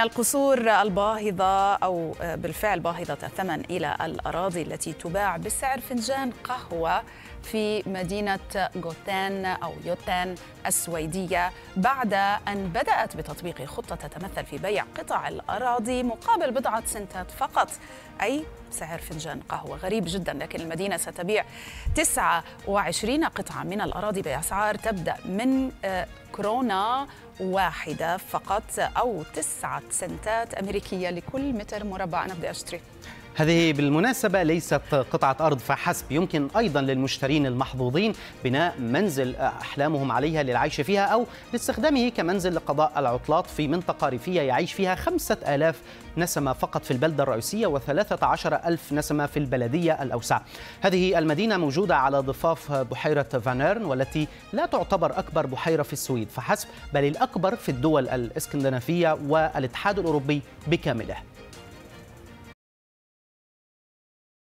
القصور الباهظة أو بالفعل باهظة الثمن إلى الأراضي التي تباع بسعر فنجان قهوة في مدينة جوتان أو يوتين السويدية بعد أن بدأت بتطبيق خطة تتمثل في بيع قطع الأراضي مقابل بضعة سنتات فقط، أي سعر فنجان قهوة. غريب جدا، لكن المدينة ستبيع 29 قطعة من الأراضي بأسعار تبدأ من كورونا واحدة فقط أو 9 سنتات أمريكية لكل متر مربع. أنا بدي أشتري. هذه بالمناسبة ليست قطعة أرض فحسب، يمكن أيضا للمشترين المحظوظين بناء منزل أحلامهم عليها للعيش فيها أو لاستخدامه كمنزل لقضاء العطلات في منطقة ريفية يعيش فيها 5000 نسمة فقط في البلدة الرئيسية و13,000 نسمة في البلدية الأوسع. هذه المدينة موجودة على ضفاف بحيرة فانيرن، والتي لا تعتبر أكبر بحيرة في السويد فحسب، بل الأكبر في الدول الإسكندنافية والاتحاد الأوروبي بكامله.